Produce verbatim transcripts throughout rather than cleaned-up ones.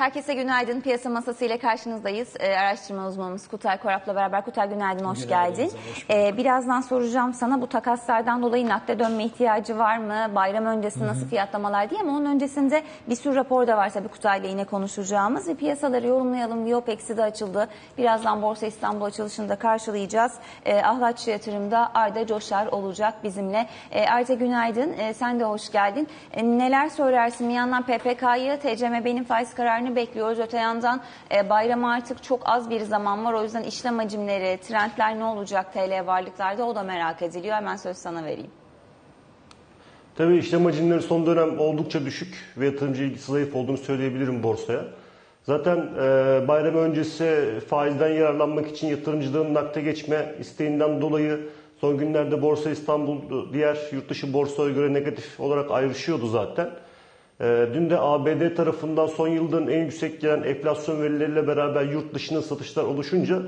Herkese günaydın. Piyasa Masası ile karşınızdayız. Ee, araştırma uzmanımız Kutay Korak'la beraber. Kutay günaydın, hoş günaydın, geldin. Hoş ee, birazdan soracağım sana bu takaslardan dolayı nakde dönme ihtiyacı var mı? Bayram öncesi nasıl fiyatlamalar diye, ama onun öncesinde bir sürü rapor da var tabii Kutay'la yine konuşacağımız. Ve piyasaları yorumlayalım. Viyop eksi de açıldı. Birazdan Borsa İstanbul açılışını da karşılayacağız. Ee, Ahlatçı yatırımda Ayda Coşar olacak bizimle. Ee, Ayda günaydın. Ee, sen de hoş geldin. Ee, neler söylersin? Bir yandan P P K'yı, T C M B'nin faiz kararını bekliyoruz. Öte yandan e, bayrama artık çok az bir zaman var. O yüzden işlem hacimleri, trendler ne olacak T L varlıklarda, o da merak ediliyor. Hemen söz sana vereyim. Tabii işlem hacimleri son dönem oldukça düşük ve yatırımcı ilgisi zayıf olduğunu söyleyebilirim borsaya. Zaten e, bayram öncesi faizden yararlanmak için yatırımcıların nakde geçme isteğinden dolayı son günlerde Borsa İstanbul diğer yurtdışı borsaya göre negatif olarak ayrışıyordu zaten. Dün de A B D tarafından son yılların en yüksek gelen enflasyon verileriyle beraber yurt dışına satışlar oluşunca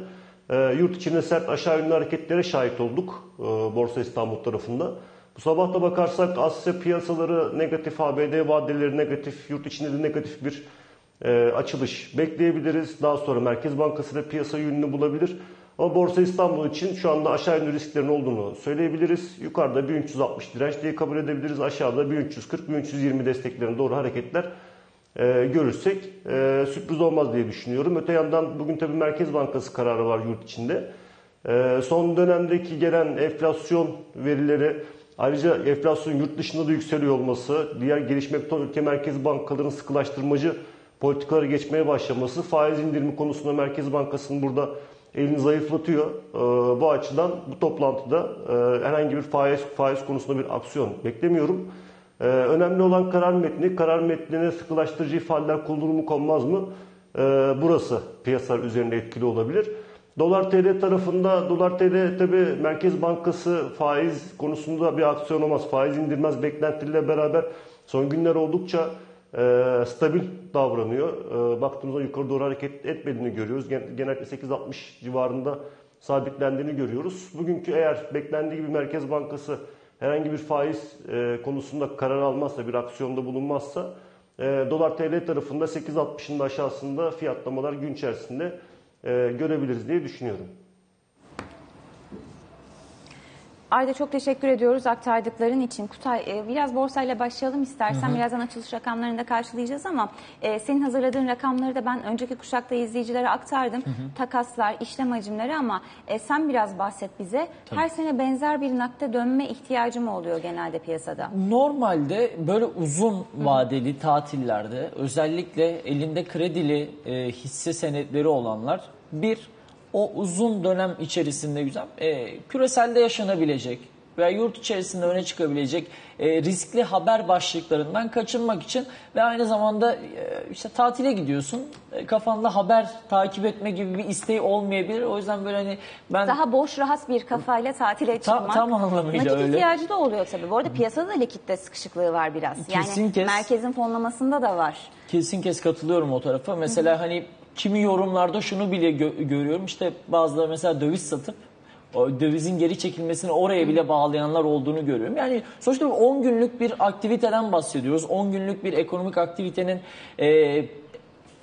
yurt içine sert aşağı yönlü hareketlere şahit olduk Borsa İstanbul tarafında. Bu sabah da bakarsak Asya piyasaları negatif, A B D vadeleri negatif, yurt içinde de negatif bir açılış bekleyebiliriz. Daha sonra Merkez Bankası da piyasa yönünü bulabilir. Ama Borsa İstanbul için şu anda aşağı yönlü risklerin olduğunu söyleyebiliriz. Yukarıda bin üç yüz altmış direnç diye kabul edebiliriz. Aşağıda bin üç yüz kırk bin üç yüz yirmi desteklerine doğru hareketler e, görürsek e, sürpriz olmaz diye düşünüyorum. Öte yandan bugün tabii Merkez Bankası kararı var yurt içinde. E, son dönemdeki gelen enflasyon verileri, ayrıca enflasyon yurt dışında da yükseliyor olması, diğer gelişmekte olan ülke merkez bankalarının sıkılaştırmacı politikalara geçmeye başlaması, faiz indirimi konusunda Merkez Bankası'nın burada elini zayıflatıyor. Bu açıdan bu toplantıda herhangi bir faiz faiz konusunda bir aksiyon beklemiyorum. Önemli olan karar metni. Karar metnine sıkılaştırıcı ifadeler konulur mu konmaz mı? Burası piyasalar üzerinde etkili olabilir. Dolar T L tarafında, Dolar T L tabii Merkez Bankası faiz konusunda bir aksiyon olmaz. Faiz indirmez beklentiyle beraber son günler oldukça E, stabil davranıyor. E, baktığımızda yukarı doğru hareket etmediğini görüyoruz. Gen- genellikle sekiz altmış civarında sabitlendiğini görüyoruz. Bugünkü eğer beklendiği gibi Merkez Bankası herhangi bir faiz e, konusunda karar almazsa, bir aksiyonda bulunmazsa e, Dolar T L tarafında sekiz altmışın da aşağısında fiyatlamalar gün içerisinde e, görebiliriz diye düşünüyorum. Ayda çok teşekkür ediyoruz aktardıkların için. Kutay, biraz borsayla başlayalım istersen. Hı hı. Birazdan açılış rakamlarını da karşılayacağız ama e, senin hazırladığın rakamları da ben önceki kuşakta izleyicilere aktardım. Hı hı. Takaslar, işlem hacimleri, ama e, sen biraz bahset bize. Tabii. Her sene benzer bir nakde dönme ihtiyacı mı oluyor genelde piyasada? Normalde böyle uzun vadeli hı hı. tatillerde özellikle elinde kredili e, hisse senetleri olanlar bir o uzun dönem içerisinde güzel, e, küreselde yaşanabilecek veya yurt içerisinde öne çıkabilecek e, riskli haber başlıklarından kaçınmak için ve aynı zamanda e, işte tatile gidiyorsun, e, kafanda haber takip etme gibi bir isteği olmayabilir. O yüzden böyle hani ben daha boş rahat bir kafayla tatile çıkmak. Ta, tam anlamıyla nakit öyle. Nakit ihtiyacı da oluyor tabii. Bu arada piyasada da likitte sıkışıklığı var biraz. Kesin yani kes, merkezin fonlamasında da var. Kesin kes katılıyorum o tarafa. Mesela hı hı. hani kimi yorumlarda şunu bile gö- görüyorum işte bazıları mesela döviz satıp dövizin geri çekilmesini oraya bile bağlayanlar olduğunu görüyorum. Yani sonuçta on günlük bir aktiviteden bahsediyoruz. on günlük bir ekonomik aktivitenin e,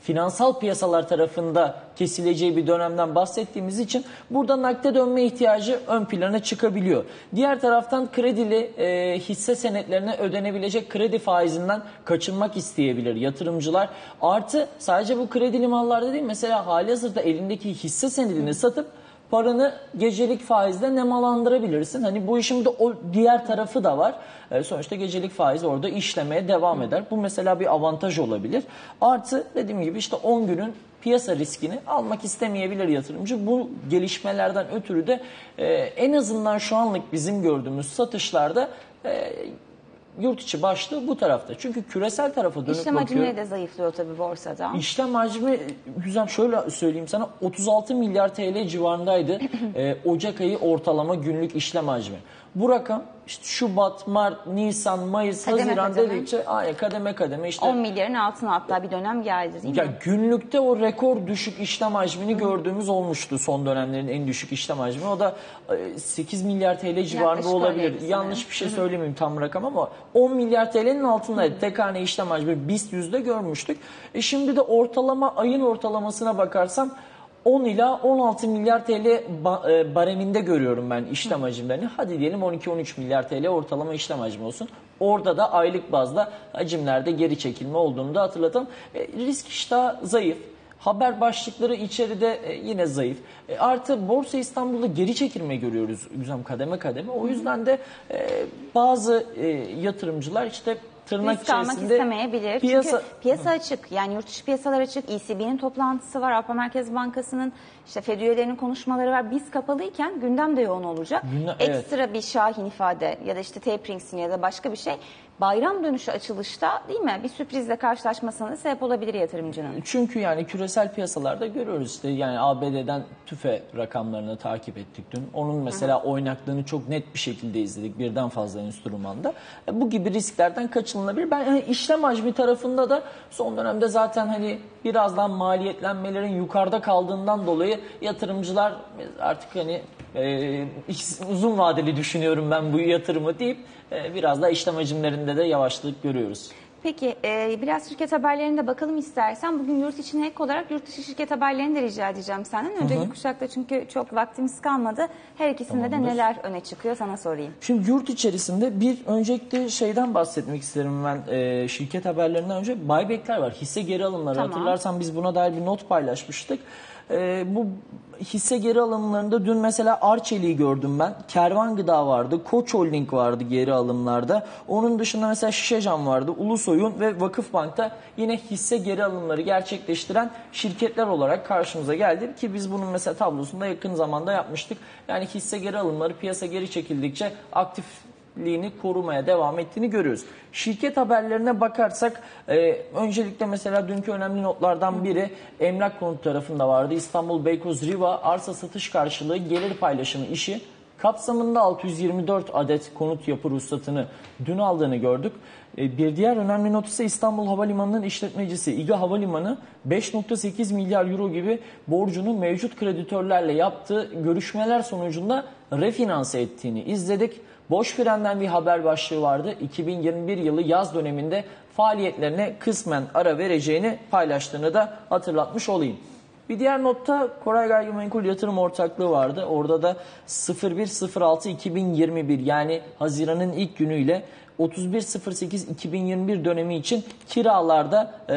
finansal piyasalar tarafında kesileceği bir dönemden bahsettiğimiz için burada nakde dönme ihtiyacı ön plana çıkabiliyor. Diğer taraftan kredili e, hisse senetlerine ödenebilecek kredi faizinden kaçınmak isteyebilir yatırımcılar. Artı sadece bu kredili mallarda değil, mesela halihazırda elindeki hisse senedini satıp paranı gecelik faizle nemalandırabilirsin. Hani bu işin de o diğer tarafı da var. Sonuçta gecelik faiz orada işlemeye devam eder. Bu mesela bir avantaj olabilir. Artı dediğim gibi işte on günün piyasa riskini almak istemeyebilir yatırımcı. Bu gelişmelerden ötürü de en azından şu anlık bizim gördüğümüz satışlarda yurt içi başlığı bu tarafta. Çünkü küresel tarafa dönüp İşlem bakıyor. İşlem hacmi de zayıflıyor tabii borsada. İşlem hacmi, güzel şöyle söyleyeyim sana, otuz altı milyar T L civarındaydı. e, Ocak ayı ortalama günlük işlem hacmi. Bu rakam işte Şubat, Mart, Nisan, Mayıs, kademe Haziran kademe. dedikçe ay, kademe kademe işte on milyarın altına hatta bir dönem geldi değil ya mi? Günlükte o rekor düşük işlem hacmini hmm. gördüğümüz olmuştu, son dönemlerin en düşük işlem hacmi. O da sekiz milyar T L civarında olabilir. Yanlış bir şey söylemeyeyim tam rakam ama on milyar T L'nin altındaydı. Hmm. Tek hane işlem hacmi BİST yüzde görmüştük. E şimdi de ortalama, ayın ortalamasına bakarsam on ila on altı milyar T L bareminde görüyorum ben işlem hacimlerini. Hadi diyelim on iki on üç milyar T L ortalama işlem hacmi olsun. Orada da aylık bazda hacimlerde geri çekilme olduğunu da hatırlatalım. E, risk iştahı zayıf. Haber başlıkları içeride yine zayıf. Artı Borsa İstanbul'da geri çekilme görüyoruz Güzem, kademe kademe. O yüzden de bazı yatırımcılar işte tırnak risk almak istemeyebilir. Piyasa... Çünkü piyasa açık. Yani yurt dışı piyasalar açık. E C B'nin toplantısı var. Avrupa Merkez Bankası'nın işte F E D üyelerinin konuşmaları var. Biz kapalıyken gündem de yoğun olacak. Günde, Ekstra evet. bir şahin ifade ya da işte tapering ya da başka bir şey. Bayram dönüşü açılışta değil mi? Bir sürprizle karşılaşmasına sebep olabilir yatırımcının. Çünkü yani küresel piyasalarda görüyoruz işte, yani A B D'den TÜFE rakamlarını takip ettik dün. Onun mesela Hı. oynaklığını çok net bir şekilde izledik birden fazla enstrümanda. Bu gibi risklerden kaçınılabilir. Ben yani işlem hacmi tarafında da son dönemde zaten hani birazdan maliyetlenmelerin yukarıda kaldığından dolayı yatırımcılar artık hani e, uzun vadeli düşünüyorum ben bu yatırımı deyip e, biraz da işlem hacimlerinde de yavaşlık görüyoruz. Peki e, biraz şirket haberlerine de bakalım istersen. Bugün yurt içine ek olarak yurt dışı şirket haberlerini de rica edeceğim senden. Önceki hı hı. kuşakta çünkü çok vaktimiz kalmadı. Her ikisinde Tamamdır. de neler öne çıkıyor sana sorayım. Şimdi yurt içerisinde bir öncelikle şeyden bahsetmek isterim ben. E, şirket haberlerinden önce buyback'ler var. Hisse geri alımları. Tamam. Hatırlarsan biz buna dair bir not paylaşmıştık. E, bu hisse geri alımlarında dün mesela Arçelik'i gördüm ben. Kervan Gıda vardı. Koç Holding vardı geri alımlarda. Onun dışında mesela Şişecam vardı. Ulusoy'un ve Vakıfbank'ta yine hisse geri alımları gerçekleştiren şirketler olarak karşımıza geldi. Ki biz bunun mesela tablosunda yakın zamanda yapmıştık. Yani hisse geri alımları piyasa geri çekildikçe aktif korumaya devam ettiğini görüyoruz. Şirket haberlerine bakarsak e, öncelikle mesela dünkü önemli notlardan biri Emlak Konut tarafında vardı. İstanbul Beykoz Riva arsa satış karşılığı gelir paylaşımı işi kapsamında altı yüz yirmi dört adet konut yapı ruhsatını dün aldığını gördük. Bir diğer önemli not ise İstanbul Havalimanı'nın işletmecisi İGA Havalimanı beş nokta sekiz milyar euro gibi borcunu mevcut kreditörlerle yaptığı görüşmeler sonucunda refinanse ettiğini izledik. Boş frenden bir haber başlığı vardı. iki bin yirmi bir yılı yaz döneminde faaliyetlerine kısmen ara vereceğini paylaştığını da hatırlatmış olayım. Bir diğer notta Koray Gaygı Menkul Yatırım Ortaklığı vardı. Orada da sıfır bir sıfır altı iki bin yirmi bir yani Haziran'ın ilk günüyle otuz bir sıfır sekiz iki bin yirmi bir dönemi için kiralarda e,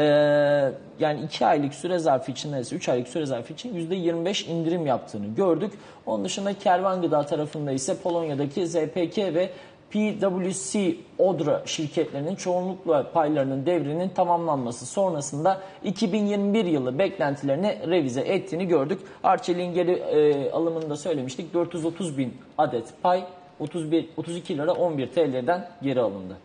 yani iki aylık süre zarfı için neyse üç aylık süre zarfı için yüzde yirmi beş indirim yaptığını gördük. Onun dışında Kervan Gıda tarafında ise Polonya'daki Z P K ve P W C Odra şirketlerinin çoğunlukla paylarının devrinin tamamlanması sonrasında iki bin yirmi bir yılı beklentilerini revize ettiğini gördük. Arçelik'in geri e, alımında söylemiştik dört yüz otuz bin adet pay otuz bir otuz iki lira on bir T L'den geri alındı.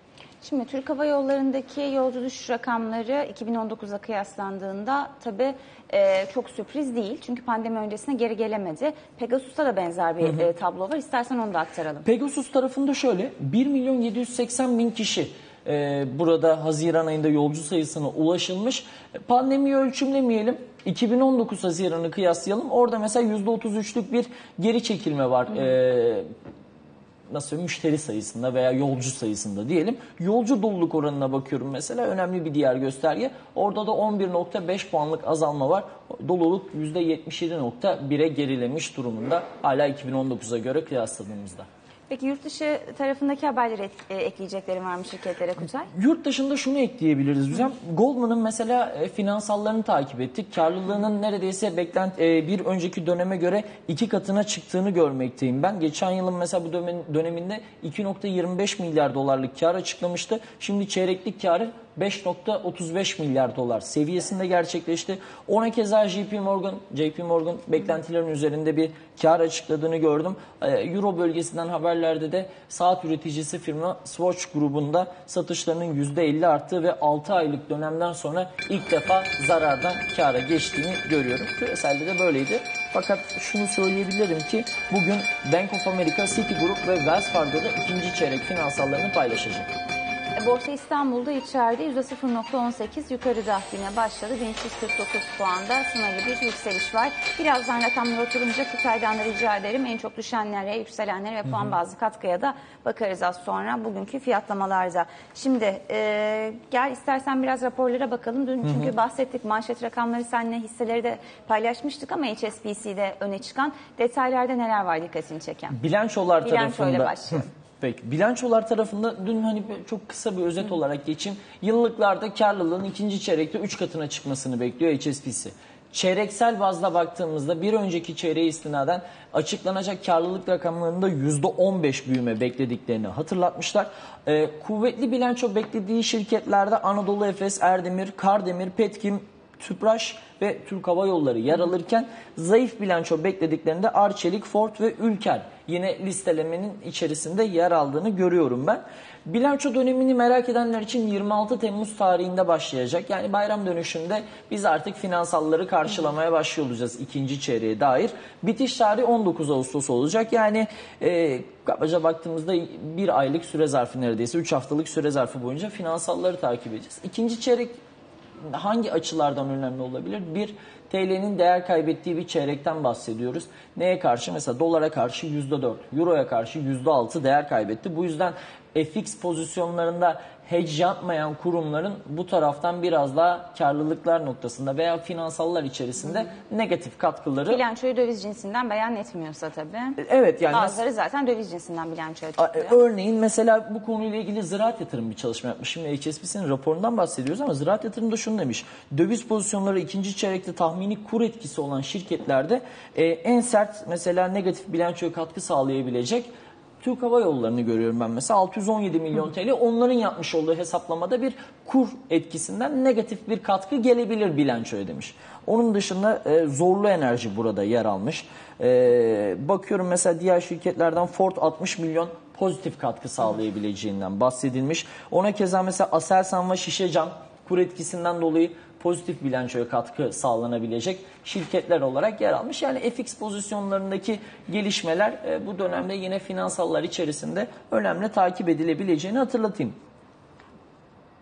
Şimdi Türk Hava Yolları'ndaki yolcu düşüş rakamları iki bin on dokuza kıyaslandığında tabii e, çok sürpriz değil. Çünkü pandemi öncesine geri gelemedi. Pegasus'ta da benzer bir hı hı. E, tablo var. İstersen onu da aktaralım. Pegasus tarafında şöyle bir milyon yedi yüz seksen bin kişi e, burada Haziran ayında yolcu sayısına ulaşılmış. Pandemiyi ölçümlemeyelim. iki bin on dokuz Haziran'ı kıyaslayalım. Orada mesela yüzde otuz üçlük bir geri çekilme var. Evet. Nasıl müşteri sayısında veya yolcu sayısında diyelim. Yolcu doluluk oranına bakıyorum mesela. Önemli bir diğer gösterge. Orada da on bir nokta beş puanlık azalma var. Doluluk yüzde yetmiş yedi nokta bire gerilemiş durumunda. Hala iki bin on dokuza göre kıyasladığımızda. Peki yurt dışı tarafındaki haberleri e, ekleyeceklerim var mı şirketlere Kutay? Yurt dışında şunu ekleyebiliriz Güzem. Goldman'ın mesela e, finansallarını takip ettik. Karlılığının neredeyse beklent, e, bir önceki döneme göre iki katına çıktığını görmekteyim ben. Geçen yılın mesela bu dönem, döneminde iki nokta yirmi beş milyar dolarlık kar açıklamıştı. Şimdi çeyreklik karı beş nokta otuz beş milyar dolar seviyesinde gerçekleşti. Ona keza J P Morgan, J P Morgan beklentilerin üzerinde bir kar açıkladığını gördüm. Euro bölgesinden haberlerde de saat üreticisi firma Swatch grubunda satışlarının yüzde elli arttığı ve altı aylık dönemden sonra ilk defa zarardan kâra geçtiğini görüyorum. Küreselde de böyleydi. Fakat şunu söyleyebilirim ki bugün Bank of America, Citigroup ve Wells Fargo'da ikinci çeyrek finansallarını paylaşacak. Borsa İstanbul'da içeride yüzde sıfır nokta on sekiz yukarıda güne başladı. bin üç yüz kırk dokuz puanda sınırlı bir yükseliş var. Birazdan rakamlar oturunca Kutay'dan da rica ederim. En çok düşenlere, yükselenlere ve puan bazlı katkıya da bakarız az sonra bugünkü fiyatlamalarda. Şimdi e, gel istersen biraz raporlara bakalım. Dün çünkü hı hı. bahsettik, manşet rakamları seninle, hisseleri de paylaşmıştık ama H S B C'de öne çıkan detaylarda neler var dikkatini çeken? Bilançolar tarafında. Bilançoyla başlayalım. Peki, bilançolar tarafında dün hani çok kısa bir özet olarak geçeyim. Yıllıklarda karlılığın ikinci çeyrekte üç katına çıkmasını bekliyor H S B C. Çeyreksel bazda baktığımızda bir önceki çeyreğe istinaden açıklanacak karlılık rakamlarında yüzde on beş büyüme beklediklerini hatırlatmışlar. Ee, kuvvetli bilanço beklediği şirketlerde Anadolu Efes, Erdemir, Kardemir, Petkim, Tüpraş ve Türk Hava Yolları yer alırken zayıf bilanço beklediklerinde Arçelik, Ford ve Ülker yine listelemenin içerisinde yer aldığını görüyorum ben. Bilanço dönemini merak edenler için yirmi altı Temmuz tarihinde başlayacak. Yani bayram dönüşünde biz artık finansalları karşılamaya başlıyor olacağız ikinci çeyreğe dair. Bitiş tarihi on dokuz Ağustos olacak. Yani e, kabaca baktığımızda bir aylık süre zarfı, neredeyse üç haftalık süre zarfı boyunca finansalları takip edeceğiz. İkinci çeyrek hangi açılardan önemli olabilir? Bir, T L'nin değer kaybettiği bir çeyrekten bahsediyoruz. Neye karşı? Mesela dolara karşı yüzde dört, euroya karşı yüzde altı değer kaybetti. Bu yüzden F X pozisyonlarında hedge yapmayan kurumların bu taraftan biraz daha karlılıklar noktasında veya finansallar içerisinde Hı. negatif katkıları. Bilançoyu döviz cinsinden beyan etmiyorsa tabii. Evet, yani bazıları zaten döviz cinsinden bilançoya tutuyor. Örneğin mesela bu konuyla ilgili Ziraat Yatırım bir çalışma yapmış. Şimdi H S B C'nin raporundan bahsediyoruz ama Ziraat Yatırım da şunu demiş. Döviz pozisyonları ikinci çeyrekte tahmini kur etkisi olan şirketlerde e, en sert mesela negatif bilançoya katkı sağlayabilecek Türk Hava Yolları'nı görüyorum ben mesela. altı yüz on yedi milyon T L onların yapmış olduğu hesaplamada bir kur etkisinden negatif bir katkı gelebilir bilançoya demiş. Onun dışında e, Zorlu Enerji burada yer almış. E, bakıyorum mesela diğer şirketlerden Ford altmış milyon pozitif katkı sağlayabileceğinden bahsedilmiş. Ona keza mesela Aselsan ve Şişecam kur etkisinden dolayı pozitif bilançoya katkı sağlanabilecek şirketler olarak yer almış. Yani F X pozisyonlarındaki gelişmeler bu dönemde yine finansallar içerisinde önemli takip edilebileceğini hatırlatayım.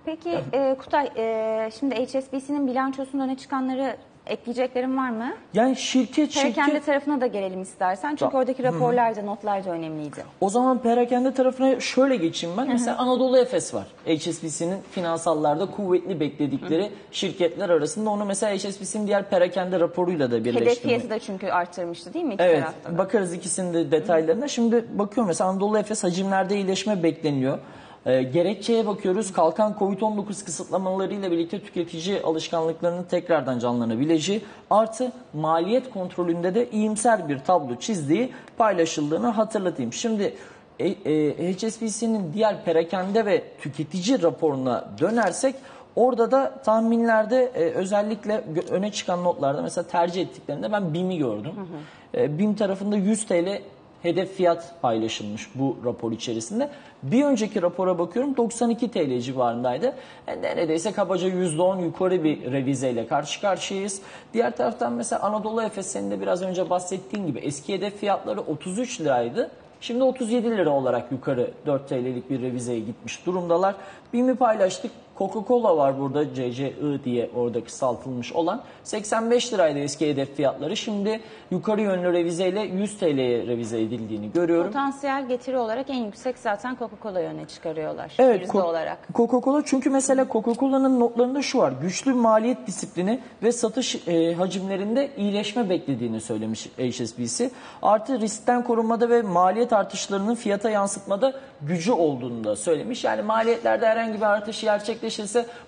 Peki e, Kutay, e, şimdi H S B C'nin bilançosunun öne çıkanları ekleyeceklerim var mı? Yani şirket şirket... Perakende tarafına da gelelim istersen. Çünkü da. oradaki raporlar da, notlar da önemliydi. O zaman perakende tarafına şöyle geçeyim ben. Hı-hı. Mesela Anadolu Efes var. H S B C'nin finansallarda kuvvetli bekledikleri Hı-hı. şirketler arasında. Onu mesela H S B C'nin diğer perakende raporuyla da birleştirdim. Hedef fiyatı da çünkü arttırmıştı değil mi? İki evet. Tarafta bakarız ikisinin de detaylarına. Hı-hı. Şimdi bakıyorum mesela Anadolu Efes hacimlerde iyileşme bekleniyor. E, gerekçeye bakıyoruz. Kalkan Covid on dokuz kısıtlamalarıyla birlikte tüketici alışkanlıklarının tekrardan canlanabileceği artı maliyet kontrolünde de iyimser bir tablo çizdiği paylaşıldığını hatırlatayım. Şimdi e, e, H S B C'nin diğer perakende ve tüketici raporuna dönersek orada da tahminlerde e, özellikle öne çıkan notlarda mesela tercih ettiklerinde ben BİM'i gördüm. Hı hı. E, BİM tarafında yüz T L hedef fiyat paylaşılmış bu rapor içerisinde. Bir önceki rapora bakıyorum doksan iki T L civarındaydı. Neredeyse kabaca yüzde on yukarı bir revizeyle karşı karşıyayız. Diğer taraftan mesela Anadolu Efes, senin de biraz önce bahsettiğin gibi eski hedef fiyatları otuz üç liraydı. Şimdi otuz yedi lira olarak yukarı dört T L'lik bir revizeye gitmiş durumdalar. BİM'i paylaştık. Coca-Cola var burada, C C I diye orada kısaltılmış olan. seksen beş liraydı eski hedef fiyatları. Şimdi yukarı yönlü revizeyle yüz T L'ye revize edildiğini görüyorum. Potansiyel getiri olarak en yüksek zaten Coca-Cola'yı öne çıkarıyorlar. Evet, ko olarak. Coca-Cola, çünkü mesela Coca-Cola'nın notlarında şu var. Güçlü maliyet disiplini ve satış e, hacimlerinde iyileşme beklediğini söylemiş H S B C. Artı riskten korunmada ve maliyet artışlarının fiyata yansıtmada gücü olduğunu da söylemiş. Yani maliyetlerde herhangi bir artış gerçekleştirmiş.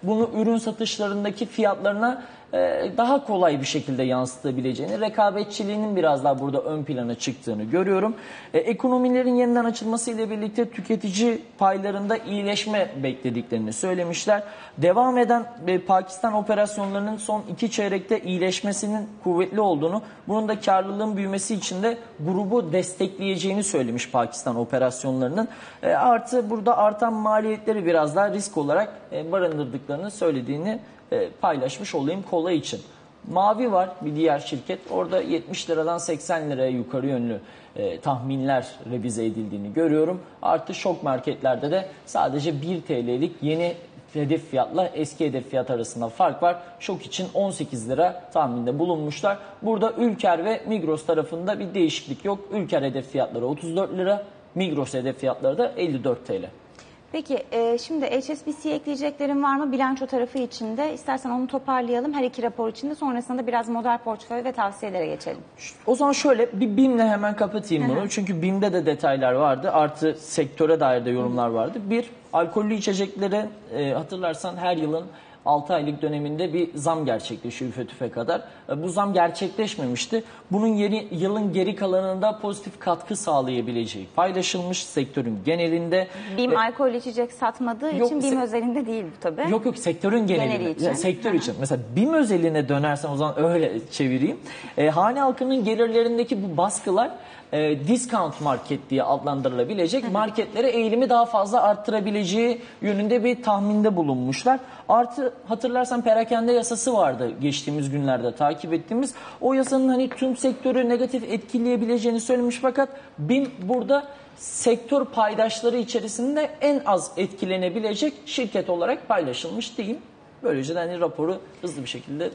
Bunu ürün satışlarındaki fiyatlarına e, daha kolay bir şekilde yansıtabileceğini, rekabetçiliğinin biraz daha burada ön plana çıktığını görüyorum. E, ekonomilerin yeniden açılması ile birlikte tüketici paylarında iyileşme beklediklerini söylemişler. Devam eden e, Pakistan operasyonlarının son iki çeyrekte iyileşmesinin kuvvetli olduğunu, bunun da karlılığın büyümesi için de grubu destekleyeceğini söylemiş Pakistan operasyonlarının. E, artı burada artan maliyetleri biraz daha risk olarak e, barındırdıklarını söylediğini e, paylaşmış olayım Kola için. Mavi var bir diğer şirket. Orada yetmiş liradan seksen liraya yukarı yönlü e, tahminler revize edildiğini görüyorum. Artı Şok marketlerde de sadece bir Türk lirası'lik yeni hedef fiyatla eski hedef fiyat arasında fark var. Şok için on sekiz lira tahminde bulunmuşlar. Burada Ülker ve Migros tarafında bir değişiklik yok. Ülker hedef fiyatları otuz dört lira, Migros hedef fiyatları da elli dört Türk lirası. Peki e, şimdi H S B C'ye ekleyeceklerin var mı bilanço tarafı içinde? İstersen onu toparlayalım her iki rapor içinde. Sonrasında da biraz model portföy ve tavsiyelere geçelim. O zaman şöyle bir B İ M'le hemen kapatayım bunu. Çünkü B İ M'de de detaylar vardı. Artı sektöre dair de yorumlar vardı. Bir, alkollü içeceklere e, hatırlarsan her yılın altı aylık döneminde bir zam gerçekleşiyor TÜFE kadar. Bu zam gerçekleşmemişti. Bunun yeri, yılın geri kalanında pozitif katkı sağlayabileceği paylaşılmış sektörün genelinde. B İ M ee, alkol içecek satmadığı yok, için B İ M özelinde değil bu tabii. Yok yok sektörün geneli için. Yani sektör için. Mesela B İ M özeline dönersen o zaman öyle çevireyim. E, hane halkının gelirlerindeki bu baskılar e, discount market diye adlandırılabilecek Hı -hı. marketlere eğilimi daha fazla arttırabileceği yönünde bir tahminde bulunmuşlar. Artı hatırlarsan perakende yasası vardı geçtiğimiz günlerde takip ettiğimiz. O yasanın hani tüm sektörü negatif etkileyebileceğini söylemiş fakat B İ M burada sektör paydaşları içerisinde en az etkilenebilecek şirket olarak paylaşılmış diyeyim. Böylece de hani raporu hızlı bir şekilde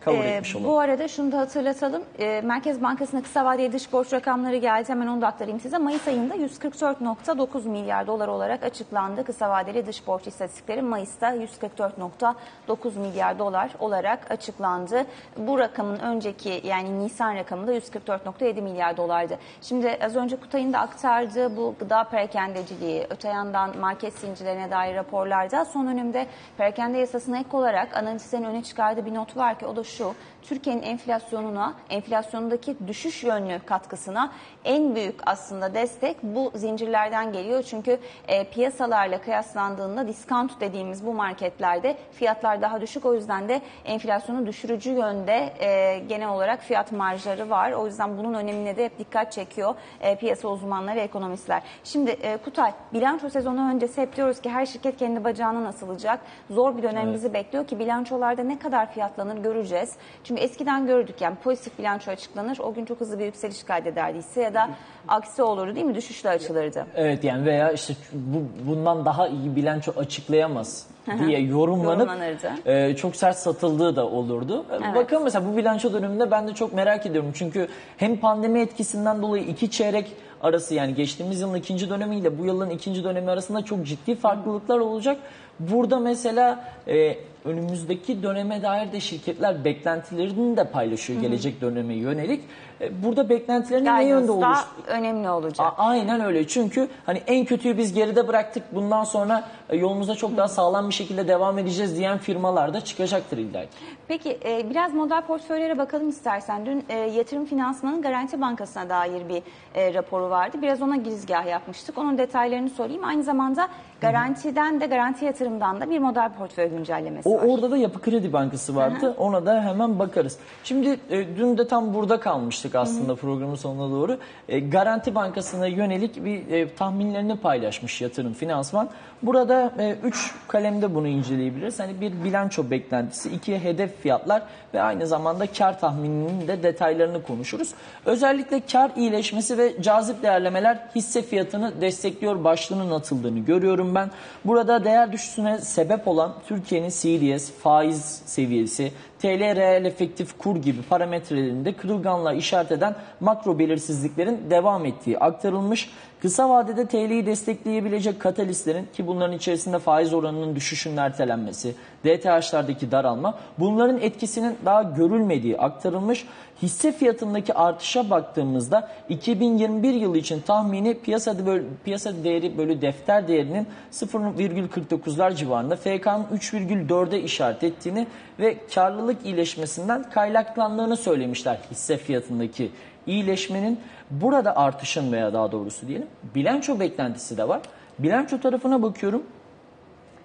kabul etmiş olalım. Bu arada şunu da hatırlatalım. E, Merkez Bankası'na kısa vadeli dış borç rakamları geldi. Hemen onu da aktarayım size. Mayıs ayında yüz kırk dört nokta dokuz milyar dolar olarak açıklandı. Kısa vadeli dış borç istatistikleri Mayıs'ta yüz kırk dört nokta dokuz milyar dolar olarak açıklandı. Bu rakamın önceki yani Nisan rakamı da yüz kırk dört nokta yedi milyar dolardı. Şimdi az önce Kutay'ın da aktardığı bu gıda perakendeciliği, öte yandan market zincirlerine dair raporlarda son önümde perakende yasasına ek olarak analistlerin öne çıkardığı bir not var ki o da şu, Türkiye'nin enflasyonuna, enflasyondaki düşüş yönlü katkısına en büyük aslında destek bu zincirlerden geliyor. Çünkü e, piyasalarla kıyaslandığında diskant dediğimiz bu marketlerde fiyatlar daha düşük. O yüzden de enflasyonu düşürücü yönde e, genel olarak fiyat marjları var. O yüzden bunun önemine de hep dikkat çekiyor e, piyasa uzmanları, ekonomistler. Şimdi e, Kutay, bilanço sezonu öncesi hep diyoruz ki her şirket kendi bacağına asılacak. Zor bir dönem bizi bekliyor ki bilançolarda ne kadar fiyatlanır göreceğiz. Çünkü eskiden gördük yani pozitif bilanço açıklanır. O gün çok hızlı bir yükseliş kaydederdi hisse ya da aksi olurdu değil mi? Düşüşle açılırdı. Evet yani veya işte bu, bundan daha iyi bilanço açıklayamaz diye yorumlanıp e, çok sert satıldığı da olurdu. Evet. Bakın mesela bu bilanço döneminde ben de çok merak ediyorum. Çünkü hem pandemi etkisinden dolayı iki çeyrek arası yani geçtiğimiz yılın ikinci dönemiyle bu yılın ikinci dönemi arasında çok ciddi farklılıklar olacak. Burada mesela e, önümüzdeki döneme dair de şirketler beklentilerini de paylaşıyor Hı-hı. gelecek döneme yönelik. E, burada beklentilerin ne yönde oluştuğu önemli olacak. A, aynen öyle çünkü hani en kötüyü biz geride bıraktık bundan sonra e, yolumuza çok Hı-hı. daha sağlam bir şekilde devam edeceğiz diyen firmalar da çıkacaktır illaki. Peki e, biraz model portföylere bakalım istersen. Dün e, yatırım finansmanın Garanti Bankası'na dair bir e, raporu vardı. Biraz ona girizgah yapmıştık. Onun detaylarını sorayım. Aynı zamanda garantiden de garanti yatırımdan da bir model portföy güncellemesi o, var. Orada da Yapı Kredi Bankası vardı. Hı hı. Ona da hemen bakarız. Şimdi e, dün de tam burada kalmıştık aslında hı hı. programın sonuna doğru. E, Garanti Bankası'na yönelik bir e, tahminlerini paylaşmış yatırım finansman. Burada üç e, kalemde bunu inceleyebiliriz. Hani bir bilanço beklentisi, iki hedef fiyatlar ve aynı zamanda kar tahmininin de detaylarını konuşuruz. Özellikle kar iyileşmesi ve cazip değerlemeler hisse fiyatını destekliyor başlığının atıldığını görüyorum ben. Burada değer düşüşüne sebep olan Türkiye'nin C D S, faiz seviyesi, T L reel efektif kur gibi parametrelerinde kırılganlığa işaret eden makro belirsizliklerin devam ettiği aktarılmış. Kısa vadede T L'yi destekleyebilecek katalistlerin ki bunların içerisinde faiz oranının düşüşünün ertelenmesi, D T H'lardaki daralma bunların etkisinin daha görülmediği aktarılmış. Hisse fiyatındaki artışa baktığımızda iki bin yirmi bir yılı için tahmini piyasa, böl piyasa değeri bölü defter değerinin sıfır virgül kırk dokuzlar civarında F K'nın üç virgül dörde işaret ettiğini ve karlılık iyileşmesinden kaynaklandığını söylemişler hisse fiyatındaki iyileşmenin. Burada artışın veya daha doğrusu diyelim bilanço beklentisi de var. Bilanço tarafına bakıyorum.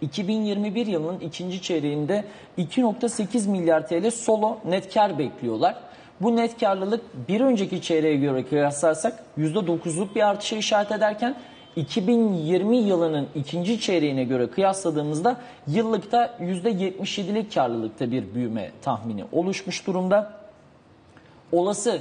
iki bin yirmi bir yılının ikinci çeyreğinde iki nokta sekiz milyar Türk lirası solo net kar bekliyorlar. Bu net karlılık bir önceki çeyreğe göre kıyaslarsak yüzde dokuzluk bir artışa işaret ederken iki bin yirmi yılının ikinci çeyreğine göre kıyasladığımızda yıllıkta yüzde yetmiş yedilik karlılıkta bir büyüme tahmini oluşmuş durumda. Olası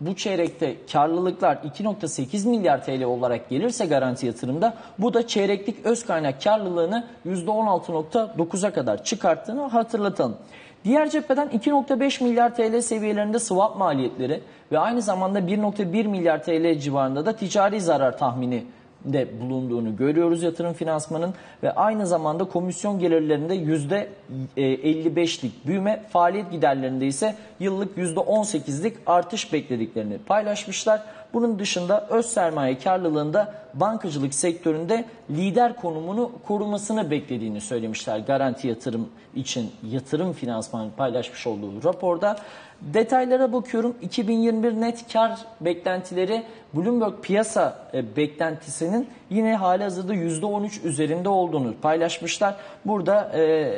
bu çeyrekte karlılıklar iki nokta sekiz milyar T L olarak gelirse Garanti Yatırım'da, bu da çeyreklik öz kaynak karlılığını yüzde on altı nokta dokuza kadar çıkarttığını hatırlatalım. Diğer cepheden iki nokta beş milyar T L seviyelerinde swap maliyetleri ve aynı zamanda bir nokta bir milyar T L civarında da ticari zarar tahmini de bulunduğunu görüyoruz yatırım finansmanın ve aynı zamanda komisyon gelirlerinde yüzde elli beşlik büyüme, faaliyet giderlerinde ise yıllık yüzde on sekizlik artış beklediklerini paylaşmışlar. Bunun dışında öz sermaye karlılığında bankacılık sektöründe lider konumunu korumasını beklediğini söylemişler Garanti Yatırım için yatırım finansmanı paylaşmış olduğu raporda. Detaylara bakıyorum. iki bin yirmi bir net kar beklentileri Bloomberg piyasa beklentisinin yine halihazırda yüzde on üç üzerinde olduğunu paylaşmışlar. Burada e,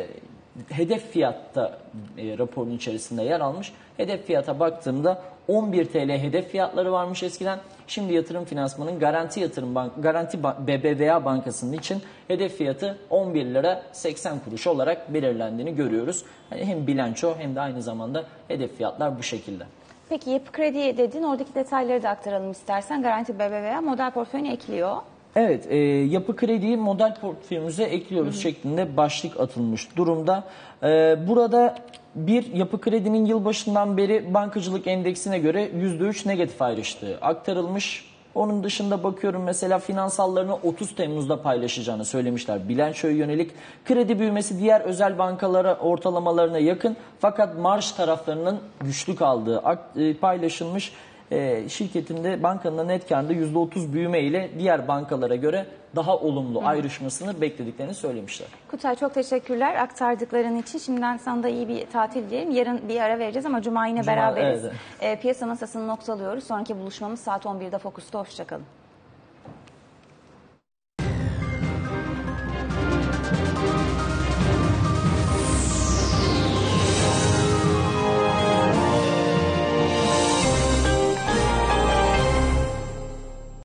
hedef fiyatta e, raporun içerisinde yer almış. Hedef fiyata baktığımda on bir T L hedef fiyatları varmış eskiden. Şimdi yatırım finansmanın Garanti Yatırım Bank, Garanti B B V A Bankası'nın için hedef fiyatı on bir lira seksen kuruş olarak belirlendiğini görüyoruz. Yani hem bilanço hem de aynı zamanda hedef fiyatlar bu şekilde. Peki Yapı Kredi dedin, oradaki detayları da aktaralım istersen. Garanti B B V A model portföyüne ekliyor. Evet, e, Yapı Kredi'yi model portföyümüze ekliyoruz, hı hı, şeklinde başlık atılmış durumda. E, burada bir, Yapı Kredi'nin yılbaşından beri bankacılık endeksine göre yüzde üç negatif ayrıştığı aktarılmış. Onun dışında bakıyorum mesela finansallarını otuz Temmuz'da paylaşacağını söylemişler bilançoya yönelik. Kredi büyümesi diğer özel bankalara ortalamalarına yakın, fakat marj taraflarının güçlü kaldığı paylaşılmış. E, şirketinde, bankanın net karında yüzde otuz büyüme ile diğer bankalara göre daha olumlu, hı, ayrışmasını beklediklerini söylemişler. Kutay, çok teşekkürler aktardıkların için. Şimdiden sana da iyi bir tatil diyelim. Yarın bir ara vereceğiz ama Cuma yine Cuma, beraberiz. Evet. E, piyasa masasını noktalıyoruz. Sonraki buluşmamız saat on birde Fokus'ta. Hoşçakalın.